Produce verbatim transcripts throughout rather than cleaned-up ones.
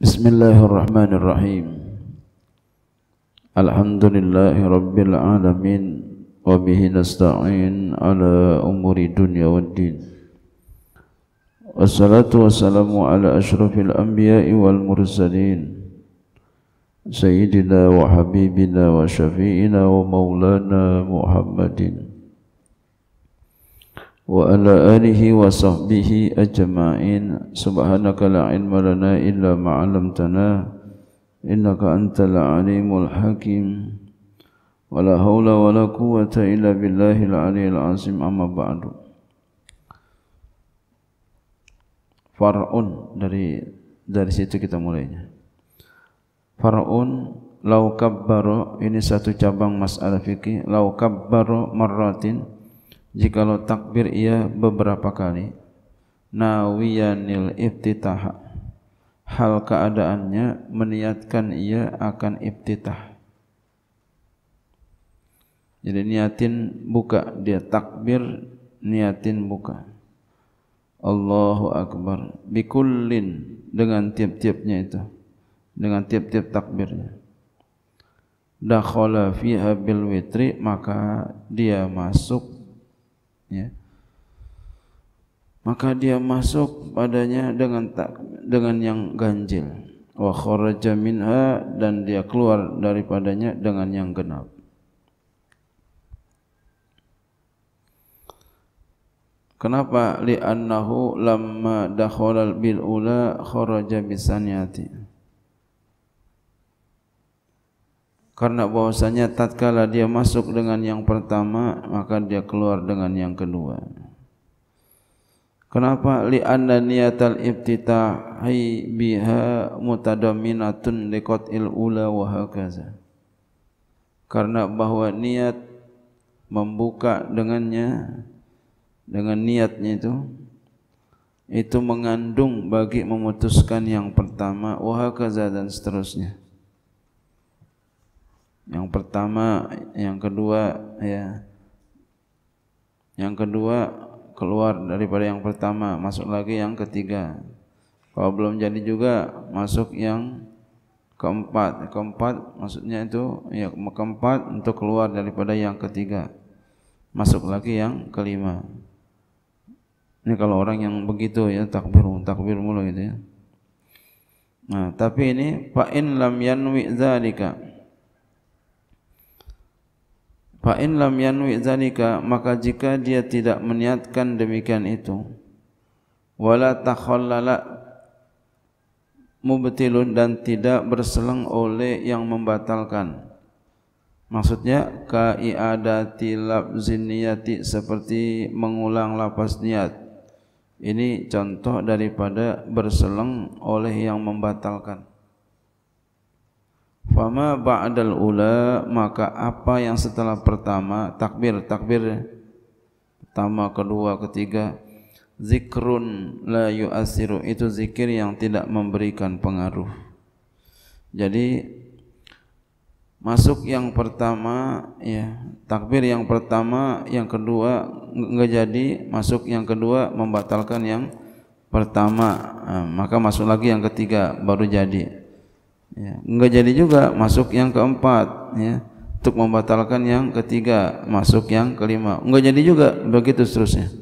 Bismillahirrahmanirrahim. Alhamdulillahi rabbil alamin wa bihi nasta'in ala umuri dunya waddin. Wassalatu wassalamu ala asyrafil anbiya'i wal mursalin sayyidina wa habibina wa syafi'ina wa maulana Muhammadin wa ala alihi wa sahbihi ajma'in. Subhanaka la ilma lana illa ma'alamtana innaka antal alimul hakim. Wa la hawla wa la quwata illa billahil aliyil azim. Amma ba'du. Far'un, dari dari situ kita mulainya. Far'un lau kabbaro, ini satu cabang masalah fikih. Lau kabbaro marratin, jikalau takbir ia beberapa kali. Nawiyanil iftitah, hal keadaannya meniatkan ia akan iftitah. Jadi niatin buka, dia takbir niatin buka. Allahu Akbar, bikullin, dengan tiap-tiapnya itu, dengan tiap-tiap takbirnya. Dakhala fiha bil witri, maka dia masuk, ya, maka dia masuk padanya dengan tak, dengan yang ganjil. Wa kharaja minha, dan dia keluar daripadanya dengan yang genap. Kenapa? Li'annahu lamma dakhala bil ula kharaja bisaniyati, karena bahwasanya tatkala dia masuk dengan yang pertama, maka dia keluar dengan yang kedua. Kenapa? Li'anna niyatal ibtitahi biha mutadamminatun liqatil ula wa hakaza, karena bahwa niat membuka dengannya, dengan niatnya itu itu mengandung bagi memutuskan yang pertama, wa hakaza, dan seterusnya. Yang pertama, yang kedua, ya. Yang kedua keluar daripada yang pertama, masuk lagi yang ketiga. Kalau belum jadi juga, masuk yang keempat. Keempat maksudnya itu, ya, keempat untuk keluar daripada yang ketiga, masuk lagi yang kelima. Ini kalau orang yang begitu, ya, takbir takbir mulu gitu, ya. Nah, tapi ini fa in lam yanwi dzalika, fa in lam yanwi dzalika, maka jika dia tidak meniatkan demikian itu, wala takhallala mubtilun, dan tidak berselang oleh yang membatalkan. Maksudnya kai'adati lafzin niyati, seperti mengulang lafaz niat. Ini contoh daripada berselang oleh yang membatalkan. Fama ba'dal ula, maka apa yang setelah pertama, takbir, takbir pertama, kedua, ketiga, zikrun la yu'asiru, itu zikir yang tidak memberikan pengaruh. Jadi masuk yang pertama, ya, takbir yang pertama, yang kedua enggak jadi, masuk yang kedua membatalkan yang pertama, nah, maka masuk lagi yang ketiga baru jadi. Ya, enggak jadi juga, masuk yang keempat, ya, untuk membatalkan yang ketiga, masuk yang kelima, enggak jadi juga, begitu seterusnya.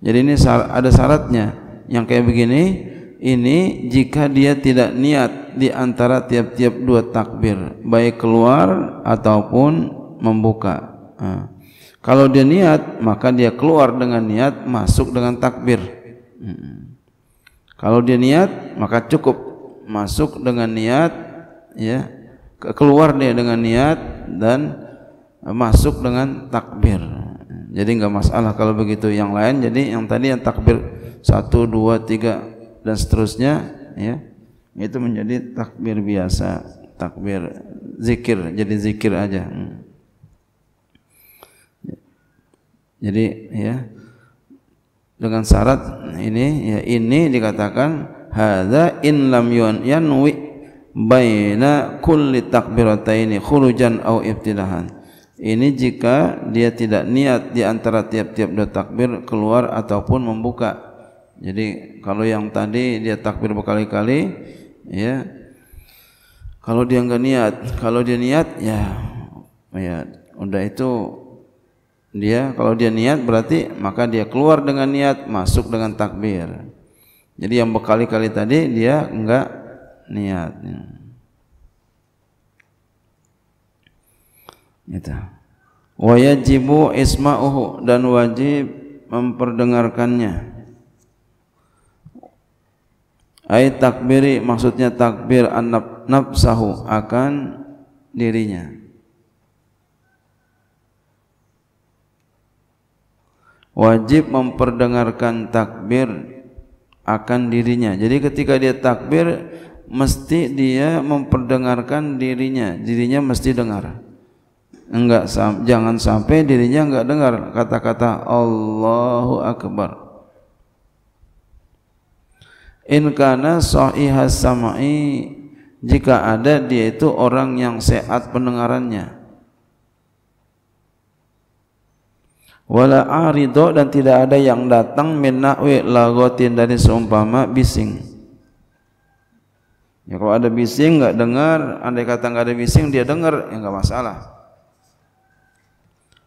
Jadi ini ada syaratnya yang kayak begini. Ini jika dia tidak niat di antara tiap-tiap dua takbir, baik keluar ataupun membuka. Nah, kalau dia niat, maka dia keluar dengan niat, masuk dengan takbir. Hmm. Kalau dia niat, maka cukup masuk dengan niat, ya, keluar dia dengan niat, dan masuk dengan takbir. Jadi enggak masalah kalau begitu yang lain. Jadi yang tadi yang takbir satu, dua, tiga, dan seterusnya, ya, itu menjadi takbir biasa, takbir zikir, jadi zikir aja. Jadi, ya, dengan syarat ini, ya, ini dikatakan hadza in lam yanwi baina kulli takbirataini khurujan au ibtidahan. Ini jika dia tidak niat di antara tiap-tiap dua takbir, keluar ataupun membuka. Jadi kalau yang tadi dia takbir berkali-kali, ya. Kalau dia nggak niat, kalau dia niat ya, ya udah itu dia. Kalau dia niat berarti maka dia keluar dengan niat, masuk dengan takbir. Jadi yang berkali-kali tadi dia nggak niat. Gitu. Wa yajibu isma'uhu, dan wajib memperdengarkannya. Ayat takbiri, maksudnya takbir an-naf nafsahu, akan dirinya. Wajib memperdengarkan takbir akan dirinya. Jadi ketika dia takbir mesti dia memperdengarkan dirinya. Dirinya mesti dengar. Enggak, jangan sampai dirinya enggak dengar kata-kata Allahu Akbar. In kana shahihas sam'i, jika ada dia itu orang yang sehat pendengarannya. Wala arido, dan tidak ada yang datang min nahwi lagotin, dari seumpama bising. Ya, kalau ada bising enggak dengar, andai kata enggak ada bising dia dengar, ya enggak masalah.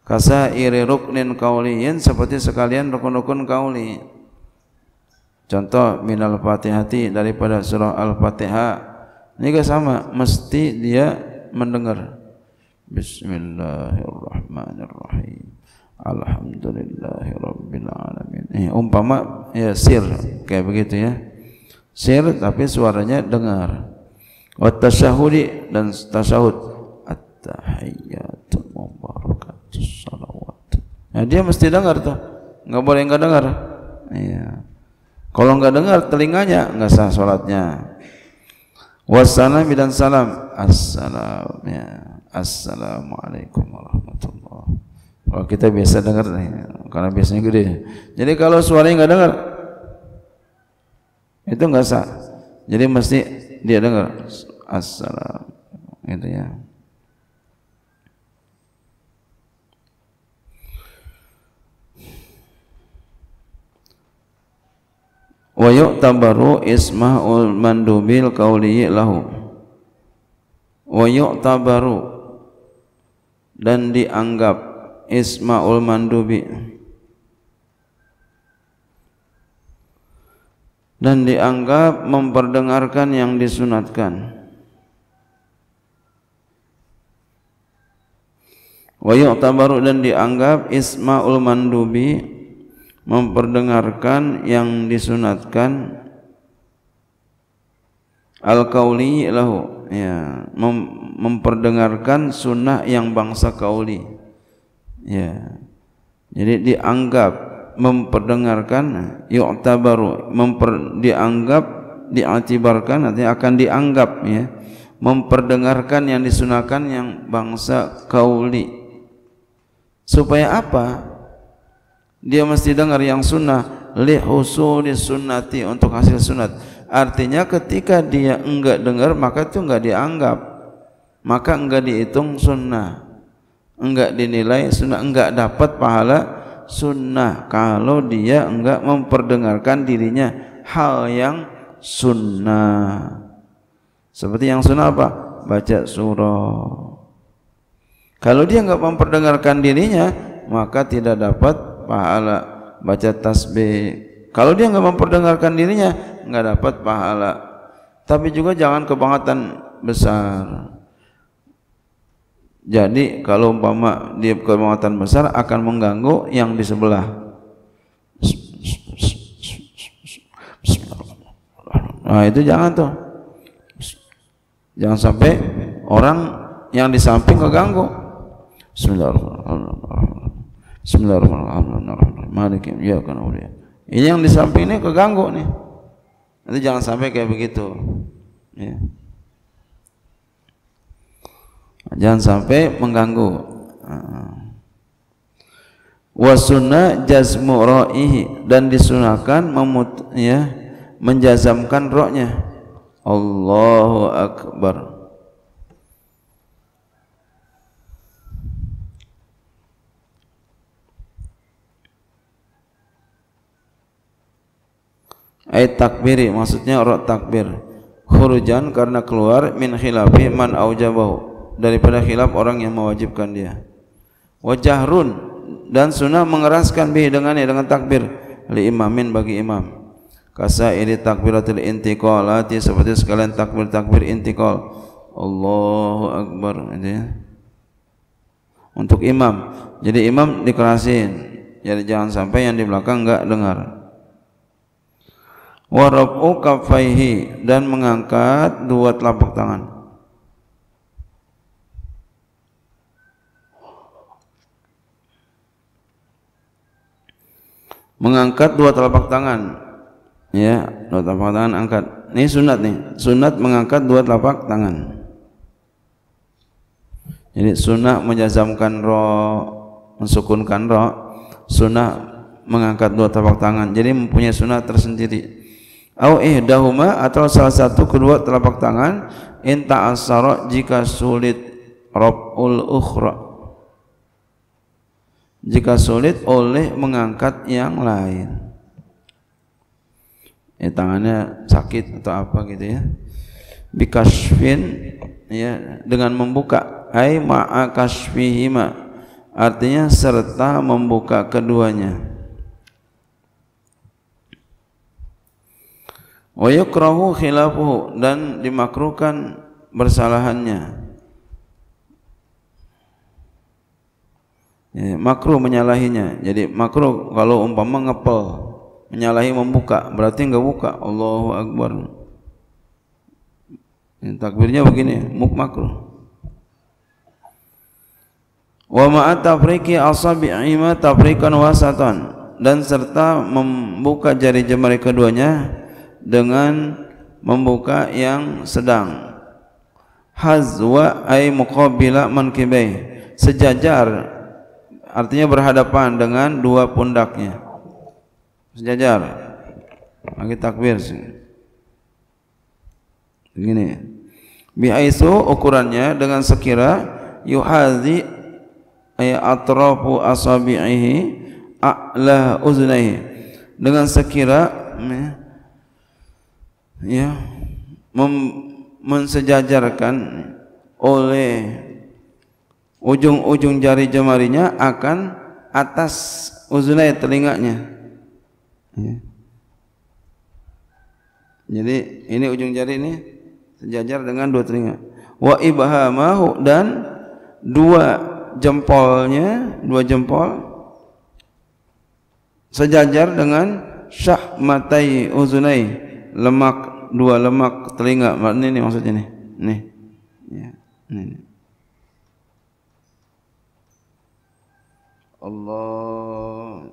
Kasairi ruknin kauliyin, seperti sekalian rukun-rukun kauli. Contoh minal fatihati, daripada surah Al-Fatihah. Ini juga sama, mesti dia mendengar. Bismillahirrahmanirrahim. Alhamdulillahirabbil alamin. Eh, umpama ya sir kayak begitu ya. Sir tapi suaranya dengar. Wa tasyahudi, dan tasyahud. At-tahiyyatul mubarakatus salawat. Nah, dia mesti dengar tuh. Enggak boleh enggak dengar. Iya. Kalau enggak dengar telinganya enggak sah salatnya. Wassalam, dan salam. Assalam ya. Assalamualaikum warahmatullahi. Kalau kita biasa dengar karena biasanya gede. Jadi kalau suaranya enggak dengar itu enggak sah. Jadi mesti dia dengar assalam gitu ya. Wa yu'tabaru isma'ul mandubil qawli lahu. Wa yu'tabaru, dan dianggap isma'ul mandubi, dan dianggap memperdengarkan yang disunatkan. Wa yu'tabaru, dan dianggap isma'ul mandubi memperdengarkan yang disunatkan al-kauli lahu, ya, mem memperdengarkan sunnah yang bangsa kauli, ya. Jadi dianggap memperdengarkan yu'tabaru, memper, dianggap diatibarkan, artinya akan dianggap ya memperdengarkan yang disunahkan yang bangsa kauli. Supaya apa? Dia mesti dengar yang sunnah, li husuli sunnati, untuk hasil sunat. Artinya ketika dia enggak dengar maka itu enggak dianggap, maka enggak dihitung sunnah, enggak dinilai sunnah, enggak dapat pahala sunnah kalau dia enggak memperdengarkan dirinya hal yang sunnah. Seperti yang sunnah apa? Baca surah. Kalau dia enggak memperdengarkan dirinya maka tidak dapat pahala baca tasbih. Kalau dia enggak memperdengarkan dirinya enggak dapat pahala. Tapi juga jangan kebangetan besar. Jadi kalau umpama dia kebangetan besar akan mengganggu yang di sebelah. Nah, itu jangan tuh. Jangan sampai orang yang di samping keganggu. Bismillahirrahmanirrahim. Bismillahirrahmanirrahim. Malikin ya kan udah. Ini yang di samping ini keganggu nih. Nanti jangan sampai kayak begitu. Ya. Jangan sampai mengganggu. Wa sunnah jazmu ra'ihi, dan disunahkan memut ya menjazamkan ro'nya. Allahu Akbar. Ayat takbiri, maksudnya roh takbir. khurujan karena keluar min khilafi man aujabahu, daripada khilaf orang yang mewajibkan dia. Wa jahrun, dan sunnah mengeraskan bih dengannya, dengan takbir li imamin bagi imam. Kasairi takbiratul intiqalati, seperti sekalian takbir-takbir intiqal. Allahu akbar ya. Untuk imam. Jadi imam dikerasin. Jadi jangan sampai yang di belakang enggak dengar. Wa rafu kaffaihi, dan mengangkat dua telapak tangan. Mengangkat dua telapak tangan. Ya, dua telapak tangan angkat. Ini sunat nih, sunat mengangkat dua telapak tangan. Jadi sunat menjazamkan ra, mensukunkan ra, sunat mengangkat dua telapak tangan. Jadi mempunyai sunat tersendiri. Au ihdahuma, atau salah satu kedua telapak tangan, in ta'assara, jika sulit rabul ukhra, jika sulit oleh mengangkat yang lain. Ya, tangannya sakit atau apa gitu ya. Bikashfin, ya, dengan membuka, ai ma'a kashfihima, artinya serta membuka keduanya. Wa yukrahu khilafuhu, dan dimakruhkan bersalahannya. Ya, makruh menyalahinya. Jadi makruh kalau umpama ngepel, menyalahi membuka, berarti enggak buka. Allahu akbar. Ya, takbirnya begini, muk makruh. Wa ma'a tafriqi asabi'i ma tafriqan wasatan, dan serta membuka jari jemari keduanya dengan membuka yang sedang. Hazwa ay muqabila mankibai, sejajar, artinya berhadapan dengan dua pundaknya, sejajar. Lagi takbir begini, biaisu, ukurannya dengan sekira, yuhazi ay atrafu asabi'ihi a'la uznaihi, dengan sekira ya, mem- mensejajarkan oleh ujung-ujung jari jemarinya akan atas uzunai, telinganya ya. Jadi ini ujung jari ini sejajar dengan dua telinga. Wa ibhamahu, dan dua jempolnya, dua jempol sejajar dengan syahmatai uzunai, lemak, dua lemak telinga. Ini nih maksudnya nih. Nih. Ya, nih. Allah.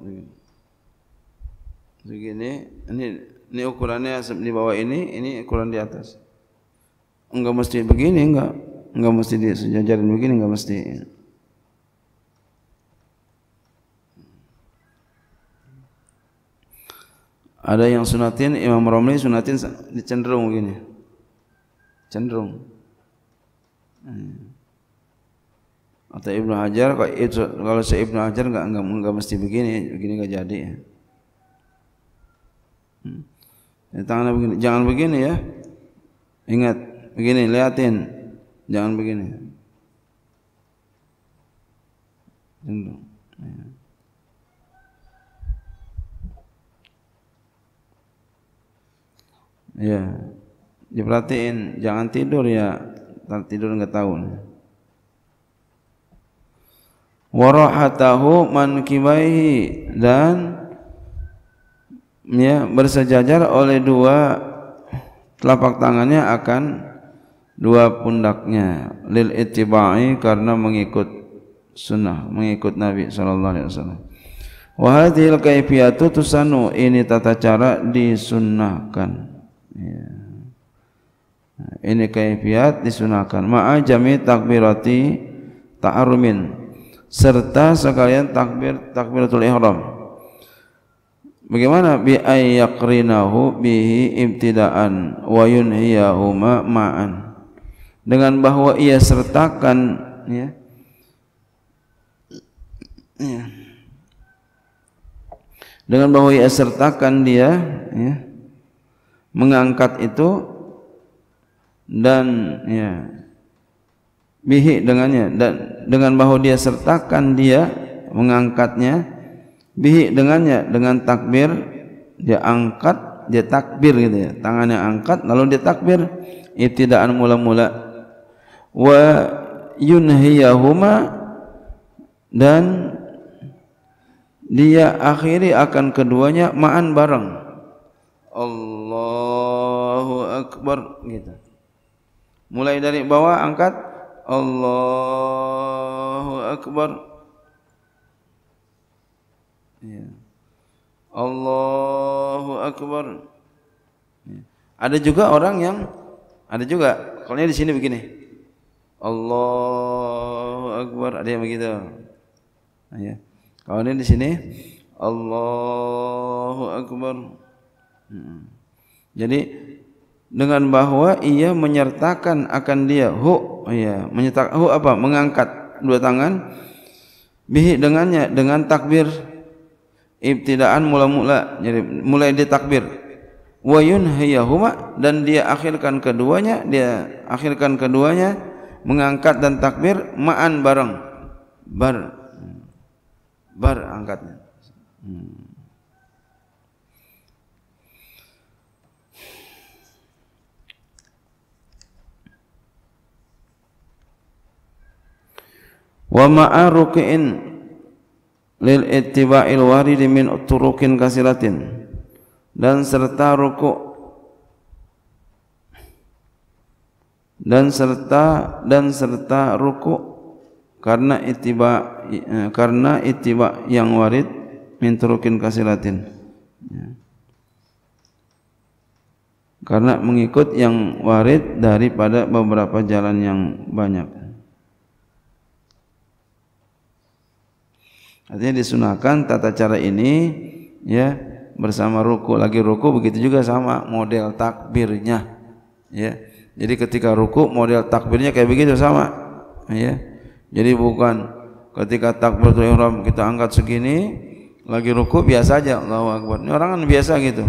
Begini, ini ini ukurannya di bawah ini, ini ukuran di atas. Enggak mesti begini, enggak. Enggak mesti disejajarin begini, enggak mesti. Ada yang sunatin, Imam Romli sunatin cenderung begini, cenderung. Hmm. Atau Ibnu Hajar, kalau saya Ibnu Hajar enggak, enggak, enggak mesti begini, begini enggak jadi. Hmm. Ya, tangannya begini, jangan begini ya. Ingat, begini, liatin, jangan begini. Cenderung. Ya. Ya, diperhatiin, jangan tidur ya, tidur enggak tahu. Warahatahu mankibaihi, dan ya bersejajar oleh dua telapak tangannya akan dua pundaknya, lil ittibai, karena mengikut sunnah, mengikut Nabi sallallahu alaihi wasallam. Wa hadhil kaifiyatu tusanu, ini tata cara disunnahkan. Ya. Nah, ini kaifiyat disunahkan. Ma'a jami takbirati ta'arumin, serta sekalian takbir takbiratul ihram. Bagaimana? Bi ayyakrinahu bihi ibtidaan wa yunhiyahuma ma'an, dengan bahwa ia sertakan ya, ya, dengan bahwa ia sertakan dia ya, mengangkat itu dan ya bihi dengannya, dan dengan bahwa dia sertakan dia mengangkatnya, bihi dengannya, dengan takbir dia angkat, dia takbir gitu ya, tangannya angkat lalu dia takbir ibtidaan mula-mula, wa yunhiyahuma, dan dia akhiri akan keduanya ma'an bareng. Allahu Akbar gitu. Mulai dari bawah angkat Allahu Akbar. Ya. Allahu Akbar. Ya. Ada juga orang yang ada juga kalau di sini begini. Allahu Akbar, ada yang begitu. Ya. Kalau ini di sini Allahu Akbar. Hmm. Jadi dengan bahwa ia menyertakan akan dia hu, ya, menyertakan hu apa? Mengangkat dua tangan, bihi dengannya, dengan takbir ibtidaan mula-mula. Jadi mulai dia takbir. Wa yunhiyahuma, dan dia akhirkan keduanya, dia akhirkan keduanya mengangkat dan takbir ma'an bareng. Bar bar angkatnya. Hmm. Wa ma'a ruki'in lil ittiba'il waridi min turuqin kasiratin, dan serta ruku' dan serta dan serta ruku' karena ittiba, karena ittiba yang warid min turuqin kasilatin, karena mengikut yang warid daripada beberapa jalan yang banyak. Artinya disunahkan tata cara ini ya, bersama ruku, lagi ruku begitu juga sama model takbirnya ya. Jadi ketika ruku model takbirnya kayak begitu sama ya. Jadi bukan ketika takbiratul ihram kita angkat segini, lagi ruku biasa aja Allahu Akbar. Ini orang kan biasa gitu.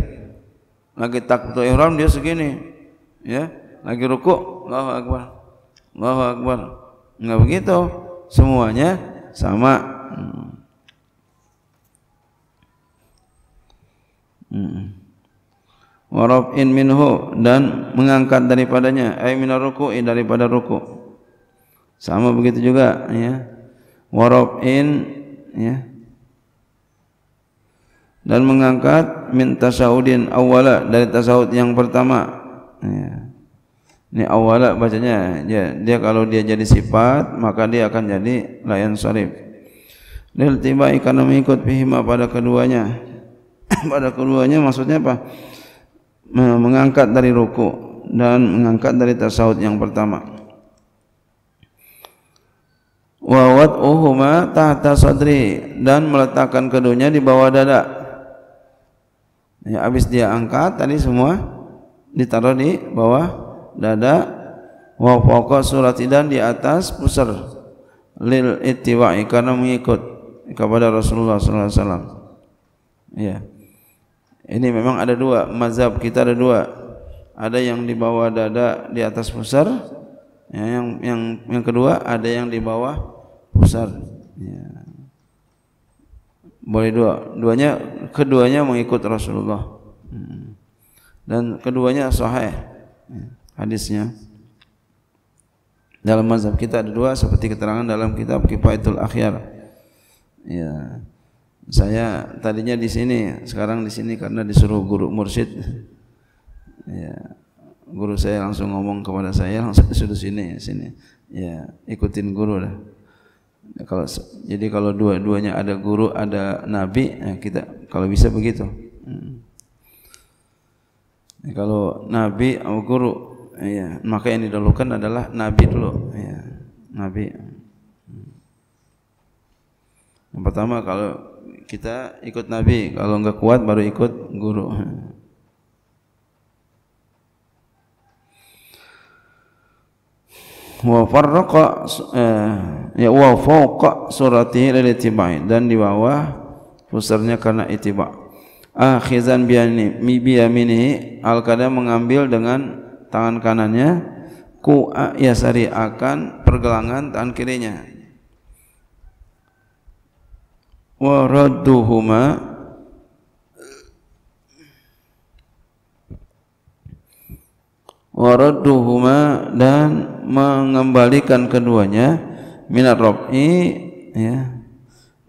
Lagi takbiratul ihram dia segini. Ya, lagi ruku Allahu Akbar. Allahu Akbar. Enggak begitu. Semuanya sama. Hmm. Wa raf'in minhu, dan mengangkat daripadanya, ay minar ruku'i, daripada ruku'. Sama begitu juga ya, warobin ya, dan mengangkat min tasawudin awala, dari tasawud yang pertama ya. Ini awala bacanya ya, dia kalau dia jadi sifat maka dia akan jadi layan syarif lil tiba, karena mengikut bihima pada keduanya pada keduanya maksudnya apa? Mengangkat dari ruku dan mengangkat dari tasawud yang pertama. Wa wad'uhuma tahta sadri, dan meletakkan keduanya di bawah dada. Ya, habis dia angkat tadi semua ditaruh di bawah dada. Wa fawqa surati, dan di atas pusar lil ittiwa'i, karena mengikut kepada Rasulullah sallallahu alaihi wasallam. Ya. Ini memang ada dua mazhab kita, ada dua. Ada yang di bawah dada di atas pusar. Ya, yang yang yang kedua ada yang di bawah pusar ya. Boleh dua, duanya keduanya mengikut Rasulullah dan keduanya sahih hadisnya. Dalam mazhab kita ada dua, seperti keterangan dalam kitab Kifayatul Akhyar ya. Saya tadinya di sini, sekarang di sini karena disuruh guru mursyid ya. Guru saya langsung ngomong kepada saya, langsung disuruh sini sini ya, ikutin guru dah. Kalau jadi kalau dua-duanya ada guru ada nabi ya, kita kalau bisa begitu. Hmm. Ya, kalau nabi atau guru ya, maka yang didahulukan adalah nabi dulu ya, nabi. Hmm. Yang pertama kalau kita ikut nabi, kalau enggak kuat baru ikut guru. Wa farraqa ya wa fawqa suratihi lil ittiba', dan di bawah pusarnya karena ittiba'. Akhizan bi yaminihi, al-qadam mengambil dengan tangan kanannya, Ku'a yasari akan pergelangan tangan kirinya. Wa radduhuma wa radduhuma dan mengembalikan keduanya minat robi, ya,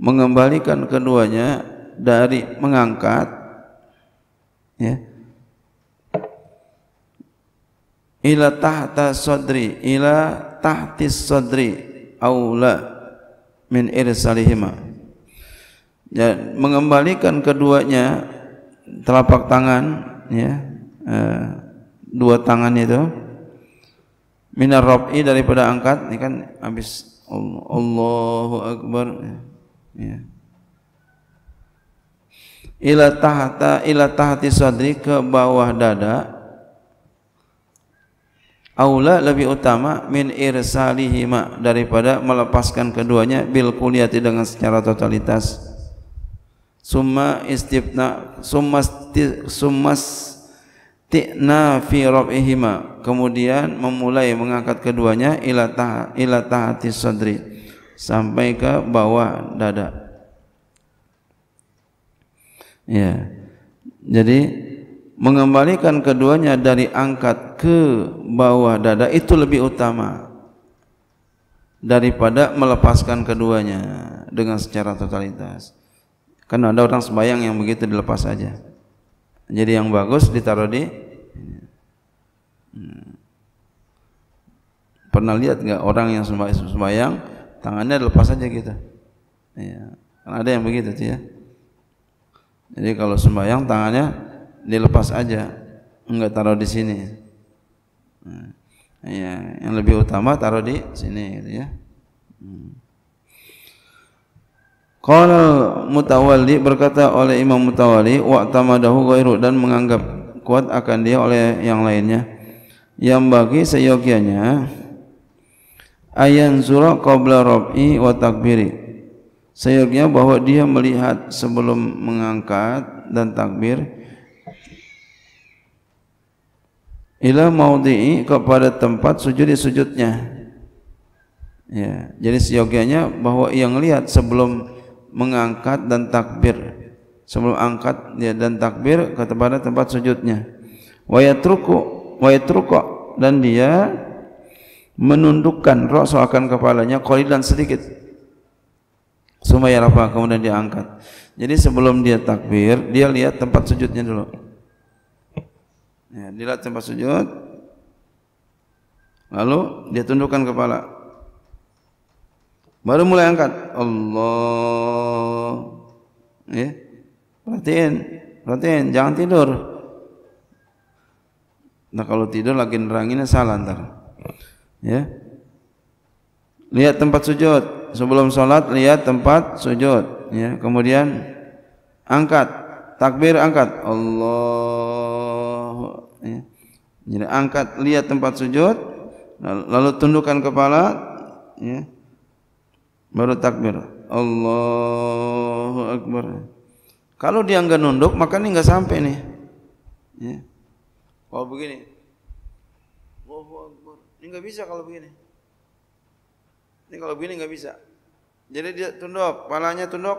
mengembalikan keduanya dari mengangkat, ya, ila tahta sodri, ila tahtis sodri aula min irsalihima. Ya, mengembalikan keduanya telapak tangan, ya, eh, dua tangan itu minar robi daripada angkat, ini kan habis Allah, Allahu Akbar, ya, ila tahta ila tahti sadri ke bawah dada, aula lebih utama min irsalihima daripada melepaskan keduanya bil kuliati dengan secara totalitas. Summa istibna summa summas ti'na fi rabihima, kemudian memulai mengangkat keduanya ila tah ila tahati sadri sampai ke bawah dada, ya. Jadi mengembalikan keduanya dari angkat ke bawah dada itu lebih utama daripada melepaskan keduanya dengan secara totalitas. Karena ada orang sembahyang yang begitu dilepas saja. Jadi yang bagus ditaruh di. Hmm. Pernah lihat nggak orang yang sembahyang tangannya dilepas saja gitu? Ya. Karena ada yang begitu tuh, ya. Jadi kalau sembahyang tangannya dilepas aja, nggak taruh di sini. Hmm. Ya, yang lebih utama taruh di sini, gitu ya. Hmm. Qala Mutawalli, berkata oleh Imam Mutawalli, wa tamadahu ghairu, dan menganggap kuat akan dia oleh yang lainnya. Yang bagi seyogianya ayan zura qabla rab'i wa takbiri, seyogianya bahwa dia melihat sebelum mengangkat dan takbir, ila maudhi'i, kepada tempat sujud sujudnya. Ya, jadi seyogianya bahwa yang lihat sebelum mengangkat dan takbir, sebelum angkat dia dan takbir kepada tempat sujudnya. Wa yatruku wa yatruku, dan dia menundukkan ra'su akan kepalanya qalilan sedikit. Summa yarfa, kemudian dia angkat. Jadi sebelum dia takbir dia lihat tempat sujudnya dulu. Ya, dia lihat tempat sujud lalu dia tundukkan kepala. Baru mulai angkat. Allah, ya, perhatiin, perhatiin, jangan tidur. Nah kalau tidur lagi neranginnya salah ntar, ya. Lihat tempat sujud sebelum sholat, lihat tempat sujud, ya. Kemudian angkat, takbir angkat, Allah, ya. Jadi angkat, lihat tempat sujud, lalu tundukkan kepala, ya. Baru takbir Allahu Akbar. Kalau dia enggak nunduk maka ini enggak sampai nih, ya. Kalau begini Allahu Akbar, ini enggak bisa kalau begini. Ini kalau begini enggak bisa. Jadi dia tunduk, palanya tunduk,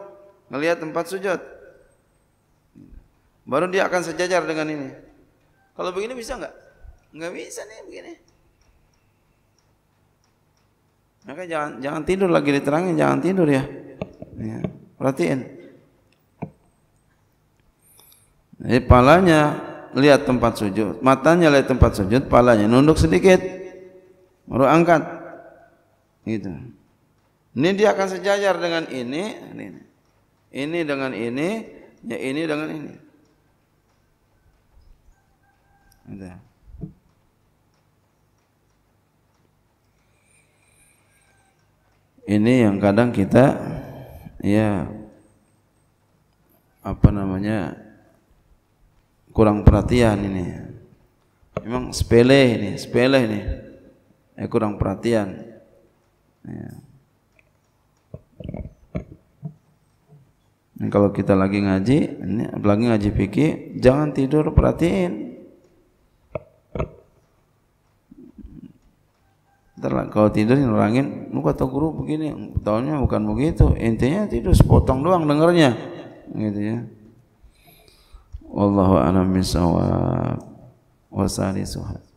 ngelihat tempat sujud. Baru dia akan sejajar dengan ini. Kalau begini bisa enggak? Enggak bisa nih begini. Maka jangan jangan tidur, lagi diterangin jangan tidur, ya, ya. Perhatiin. Jadi palanya lihat tempat sujud, matanya lihat tempat sujud, palanya nunduk sedikit, baru angkat, gitu. Ini dia akan sejajar dengan ini, ini, ini dengan ini, ya, ini dengan ini. Ada. Ini yang kadang kita, ya, apa namanya, kurang perhatian ini. Memang sepele ini, sepele ini, eh, kurang perhatian. Ya. Dan kalau kita lagi ngaji, ini, lagi ngaji fikih, jangan tidur, perhatiin. Ntar kalau tidur nurangin, lu kata guru begini, taunya bukan begitu. Intinya tidur sepotong doang dengernya, gitu ya. Wallahu a'lam bishawab. Wassalisuha.